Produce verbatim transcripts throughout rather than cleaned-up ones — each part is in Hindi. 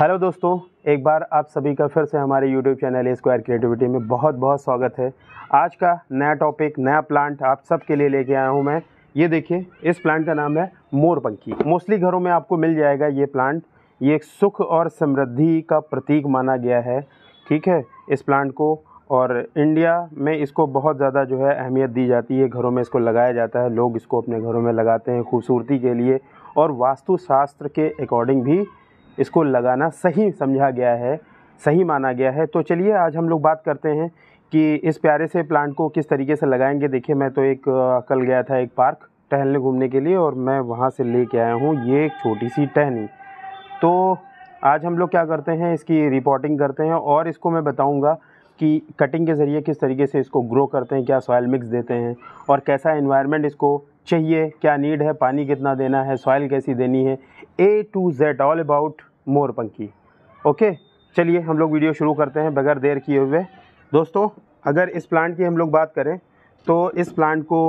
हेलो दोस्तों, एक बार आप सभी का फिर से हमारे YouTube channel A square creativity में बहुत बहुत स्वागत है। आज का नया टॉपिक, नया प्लांट आप सबके लिए लेके आया हूं मैं। ये देखिए, इस प्लांट का नाम है मोरपंखी। मोस्टली घरों में आपको मिल जाएगा ये प्लांट। ये एक सुख और समृद्धि का प्रतीक माना गया है, ठीक है, इस प्लांट को। और इंडिया में इसको बहुत ज़्यादा जो है अहमियत दी जाती है। घरों में इसको लगाया जाता है, लोग इसको अपने घरों में लगाते हैं खूबसूरती के लिए, और वास्तुशास्त्र के अकॉर्डिंग भी इसको लगाना सही समझा गया है, सही माना गया है। तो चलिए आज हम लोग बात करते हैं कि इस प्यारे से प्लांट को किस तरीके से लगाएंगे। देखिए, मैं तो एक कल गया था एक पार्क टहलने घूमने के लिए, और मैं वहाँ से लेके आया हूँ ये एक छोटी सी टहनी। तो आज हम लोग क्या करते हैं, इसकी रिपोर्टिंग करते हैं, और इसको मैं बताऊँगा कि कटिंग के ज़रिए किस तरीके से इसको ग्रो करते हैं, क्या सॉयल मिक्स देते हैं, और कैसा एनवायरनमेंट इसको चाहिए, क्या नीड है, पानी कितना देना है, सॉयल कैसी देनी है, A to Z all about मोरपंखी। ओके, चलिए हम लोग वीडियो शुरू करते हैं बगैर देर किए हुए। दोस्तों, अगर इस प्लांट की हम लोग बात करें तो इस प्लांट को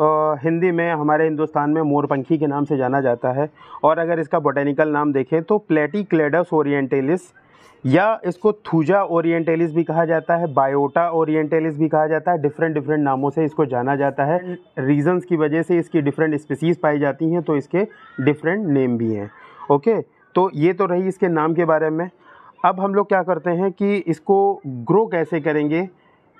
आ, हिंदी में हमारे हिंदुस्तान में मोरपंखी के नाम से जाना जाता है, और अगर इसका बॉटेनिकल नाम देखें तो प्लेटीक्लेडस ओरिएंटेलिस, या इसको थूजा ओरिएंटेलिस भी कहा जाता है, बायोटा ओरिएंटेलिस भी कहा जाता है। डिफरेंट डिफरेंट नामों से इसको जाना जाता है। रीजंस की वजह से इसकी डिफरेंट स्पीसीज़ पाई जाती हैं, तो इसके डिफरेंट नेम भी हैं। ओके, तो ये तो रही इसके नाम के बारे में। अब हम लोग क्या करते हैं कि इसको ग्रो कैसे करेंगे।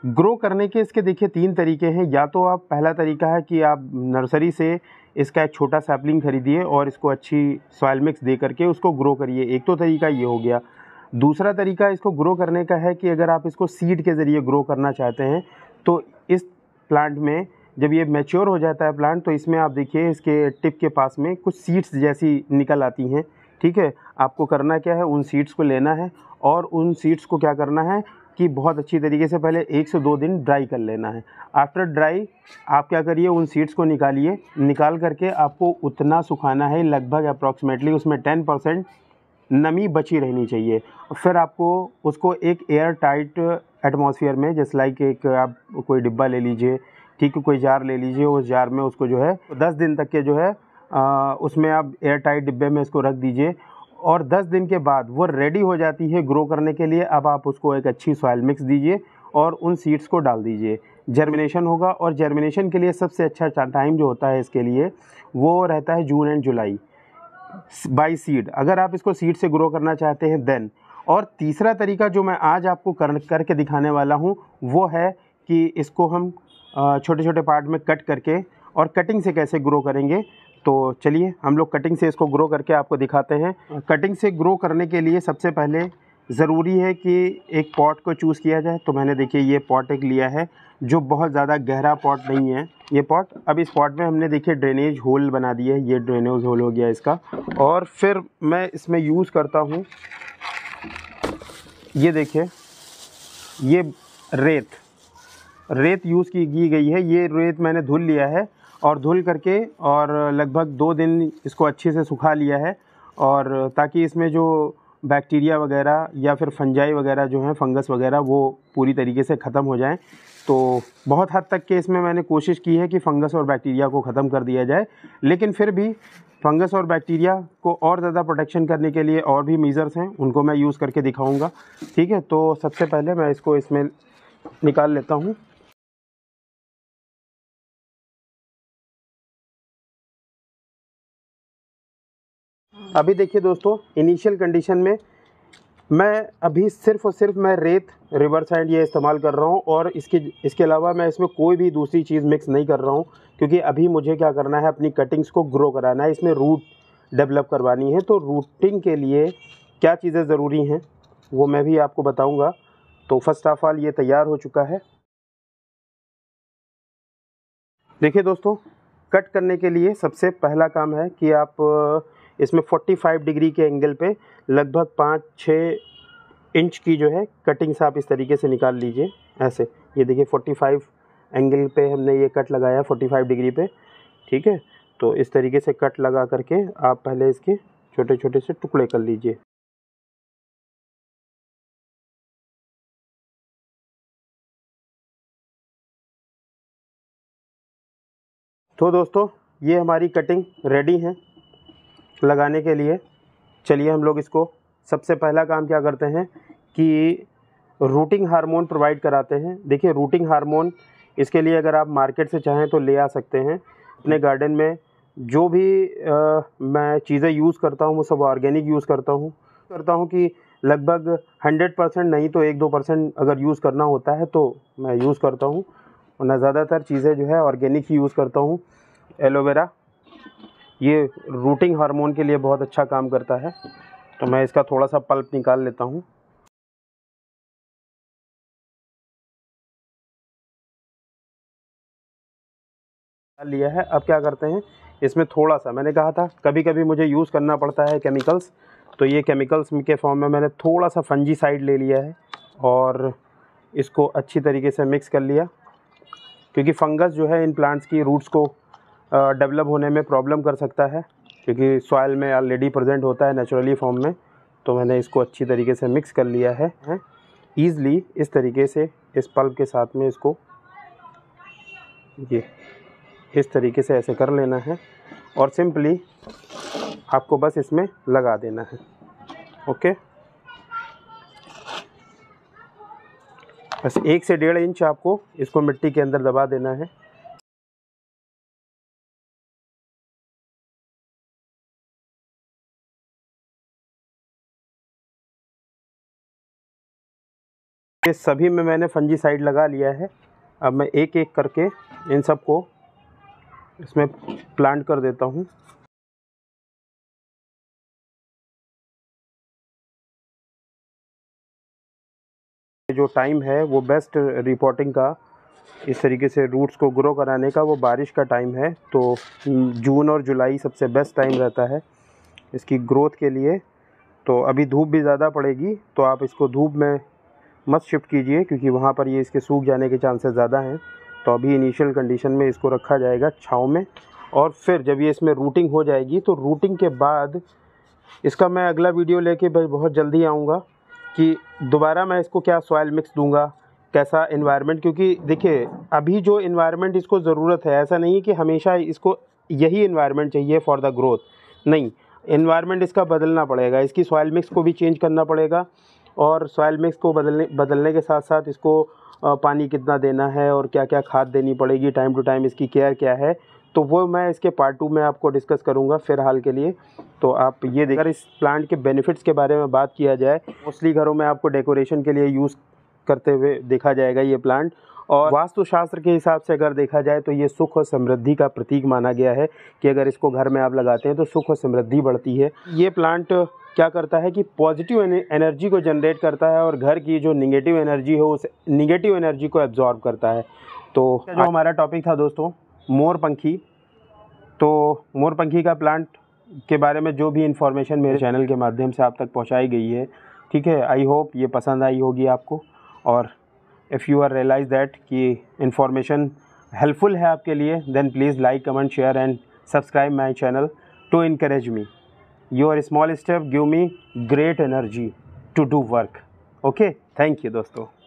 ग्रो करने के इसके देखिए तीन तरीके हैं। या तो आप, पहला तरीका है कि आप नर्सरी से इसका एक छोटा सैपलिंग खरीदिए और इसको अच्छी सॉयल मिक्स दे करके उसको ग्रो करिए। एक तो तरीका ये हो गया। दूसरा तरीका इसको ग्रो करने का है कि अगर आप इसको सीड के ज़रिए ग्रो करना चाहते हैं, तो इस प्लांट में जब ये मैच्योर हो जाता है प्लांट, तो इसमें आप देखिए इसके टिप के पास में कुछ सीड्स जैसी निकल आती हैं, ठीक है। आपको करना क्या है, उन सीड्स को लेना है और उन सीड्स को क्या करना है कि बहुत अच्छी तरीके से पहले एक से दो दिन ड्राई कर लेना है। आफ्टर ड्राई आप क्या करिए, उन सीड्स को निकालिए। निकाल करके आपको उतना सुखाना है, लगभग अप्रॉक्सीमेटली उसमें टेन परसेंट नमी बची रहनी चाहिए। फिर आपको उसको एक एयर टाइट एटमॉस्फेयर में, जैसे लाइक एक आप कोई डिब्बा ले लीजिए, ठीक है, कोई जार ले लीजिए, उस जार में उसको जो है दस दिन तक के जो है आ, उसमें आप एयर टाइट डिब्बे में इसको रख दीजिए, और दस दिन के बाद वो रेडी हो जाती है ग्रो करने के लिए। अब आप उसको एक अच्छी सॉयल मिक्स दीजिए और उन सीड्स को डाल दीजिए, जर्मिनेशन होगा। और जर्मिनेशन के लिए सबसे अच्छा टाइम जो होता है इसके लिए वो रहता है June and July by seed, अगर आप इसको सीड से ग्रो करना चाहते हैं देन। और तीसरा तरीका जो मैं आज आपको कर करके दिखाने वाला हूं वो है कि इसको हम छोटे छोटे पार्ट में कट करके और कटिंग से कैसे ग्रो करेंगे। तो चलिए हम लोग कटिंग से इसको ग्रो करके आपको दिखाते हैं। कटिंग से ग्रो करने के लिए सबसे पहले ज़रूरी है कि एक पॉट को चूज़ किया जाए। तो मैंने देखिए ये पॉट एक लिया है जो बहुत ज़्यादा गहरा पॉट नहीं है ये पॉट। अब इस पॉट में हमने देखिए ड्रेनेज होल बना दिया है, ये ड्रेनेज होल हो गया इसका। और फिर मैं इसमें यूज़ करता हूँ, ये देखिए, ये रेत रेत यूज़ की गई है। ये रेत मैंने धुल लिया है, और धुल करके और लगभग दो दिन इसको अच्छे से सुखा लिया है, और ताकि इसमें जो बैक्टीरिया वगैरह या फिर फंजाई वगैरह जो हैं, फंगस वगैरह, वो पूरी तरीके से ख़त्म हो जाएं। तो बहुत हद तक के इसमें मैंने कोशिश की है कि फंगस और बैक्टीरिया को ख़त्म कर दिया जाए, लेकिन फिर भी फंगस और बैक्टीरिया को और ज़्यादा प्रोटेक्शन करने के लिए और भी मेजर्स हैं, उनको मैं यूज़ करके दिखाऊँगा, ठीक है। तो सबसे पहले मैं इसको इसमें निकाल लेता हूँ। अभी देखिए दोस्तों, इनिशियल कंडीशन में मैं अभी सिर्फ़ और सिर्फ मैं रेत, रिवर्स हैंड ये इस्तेमाल कर रहा हूँ, और इसके इसके अलावा मैं इसमें कोई भी दूसरी चीज़ मिक्स नहीं कर रहा हूँ, क्योंकि अभी मुझे क्या करना है, अपनी कटिंग्स को ग्रो कराना है, इसमें रूट डेवलप करवानी है। तो रूटिंग के लिए क्या चीज़ें ज़रूरी हैं वो मैं भी आपको बताऊँगा। तो फर्स्ट ऑफ ऑल ये तैयार हो चुका है। देखिए दोस्तों, कट करने के लिए सबसे पहला काम है कि आप इसमें पैंतालीस डिग्री के एंगल पे लगभग पाँच छः इंच की जो है कटिंग्स आप इस तरीके से निकाल लीजिए, ऐसे। ये देखिए पैंतालीस एंगल पे हमने ये कट लगाया, पैंतालीस डिग्री पे, ठीक है। तो इस तरीके से कट लगा करके आप पहले इसके छोटे छोटे से टुकड़े कर लीजिए। तो दोस्तों, ये हमारी कटिंग रेडी है लगाने के लिए। चलिए हम लोग इसको सबसे पहला काम क्या करते हैं कि रूटिंग हार्मोन प्रोवाइड कराते हैं। देखिए रूटिंग हार्मोन इसके लिए अगर आप मार्केट से चाहें तो ले आ सकते हैं। अपने गार्डन में जो भी आ, मैं चीज़ें यूज़ करता हूँ वो सब ऑर्गेनिक यूज़ करता हूँ करता हूँ कि लगभग हंड्रेड परसेंट नहीं तो एक दो परसेंट अगर यूज़ करना होता है तो मैं यूज़ करता हूँ। और मैं ज़्यादातर चीज़ें जो है ऑर्गेनिक ही यूज़ करता हूँ। एलोवेरा ये रूटिंग हार्मोन के लिए बहुत अच्छा काम करता है, तो मैं इसका थोड़ा सा पल्प निकाल लेता हूँ। लिया है। अब क्या करते हैं इसमें थोड़ा सा, मैंने कहा था कभी कभी मुझे यूज़ करना पड़ता है केमिकल्स, तो ये केमिकल्स के फॉर्म में मैंने थोड़ा सा फंजीसाइड ले लिया है और इसको अच्छी तरीके से मिक्स कर लिया, क्योंकि फंगस जो है इन प्लांट्स की रूट्स को डेवलप होने में प्रॉब्लम कर सकता है, क्योंकि सॉइल में ऑलरेडी प्रेजेंट होता है नेचुरली फॉर्म में। तो मैंने इसको अच्छी तरीके से मिक्स कर लिया है ईज़िली। इस तरीके से इस पल्प के साथ में इसको ये इस तरीके से ऐसे कर लेना है और सिंपली आपको बस इसमें लगा देना है। ओके, बस एक से डेढ़ इंच आपको इसको मिट्टी के अंदर दबा देना है। ये सभी में मैंने फंजीसाइड लगा लिया है। अब मैं एक एक करके इन सबको इसमें प्लांट कर देता हूँ। जो टाइम है वो बेस्ट रिपोर्टिंग का, इस तरीके से रूट्स को ग्रो कराने का, वो बारिश का टाइम है, तो जून और जुलाई सबसे बेस्ट टाइम रहता है इसकी ग्रोथ के लिए। तो अभी धूप भी ज़्यादा पड़ेगी, तो आप इसको धूप में मत शिफ्ट कीजिए, क्योंकि वहाँ पर ये इसके सूख जाने के चांसेस ज़्यादा हैं। तो अभी इनिशियल कंडीशन में इसको रखा जाएगा छाँव में, और फिर जब ये इसमें रूटिंग हो जाएगी तो रूटिंग के बाद इसका मैं अगला वीडियो लेके बहुत जल्दी आऊँगा कि दोबारा मैं इसको क्या सॉइल मिक्स दूंगा, कैसा इन्वायरमेंट, क्योंकि देखिए अभी जो इन्वायरमेंट इसको ज़रूरत है, ऐसा नहीं कि हमेशा इसको यही इन्वायरमेंट चाहिए फॉर द ग्रोथ, नहीं, इन्वायरमेंट इसका बदलना पड़ेगा। इसकी सॉइल मिक्स को भी चेंज करना पड़ेगा, और सॉइल मिक्स को बदलने बदलने के साथ साथ इसको पानी कितना देना है और क्या क्या खाद देनी पड़ेगी, टाइम टू टाइम इसकी केयर क्या है, तो वो मैं इसके पार्ट टू में आपको डिस्कस करूंगा। फिलहाल के लिए तो आप ये देखिए। अगर इस प्लांट के बेनिफिट्स के बारे में बात किया जाए, मोस्टली घरों में आपको डेकोरेशन के लिए यूज़ करते हुए देखा जाएगा ये प्लांट, और वास्तुशास्त्र के हिसाब से अगर देखा जाए तो ये सुख और समृद्धि का प्रतीक माना गया है कि अगर इसको घर में आप लगाते हैं तो सुख और समृद्धि बढ़ती है। ये प्लांट क्या करता है कि पॉजिटिव एनर्जी को जनरेट करता है और घर की जो निगेटिव एनर्जी हो उस निगेटिव एनर्जी को एब्जॉर्ब करता है। तो जो हमारा टॉपिक था दोस्तों मोरपंखी, तो मोरपंखी का प्लांट के बारे में जो भी इंफॉर्मेशन मेरे चैनल के माध्यम से आप तक पहुंचाई गई है, ठीक है, आई होप ये पसंद आई होगी आपको। और if you are realise that कि इंफॉर्मेशन हेल्पफुल है आपके लिए, then please like comment share and subscribe my channel to encourage me. Your small step give me great energy to do work. Okay, thank you दोस्तों।